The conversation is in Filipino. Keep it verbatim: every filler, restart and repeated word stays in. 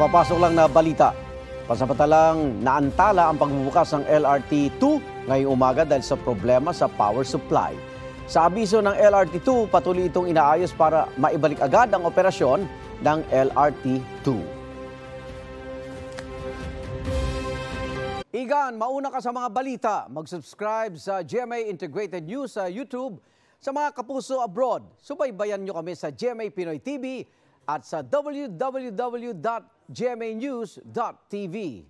Napapasok lang na balita. Pansamantalang naantala ang pagbubukas ng L R T two ngayong umaga dahil sa problema sa power supply. Sa abiso ng L R T two, patuloy itong inaayos para maibalik agad ang operasyon ng L R T two. Igan, mauna ka sa mga balita. Mag-subscribe sa G M A Integrated News sa YouTube. Sa mga kapuso abroad, subaybayan nyo kami sa G M A Pinoy T V at sa w w w dot g m a news dot t v.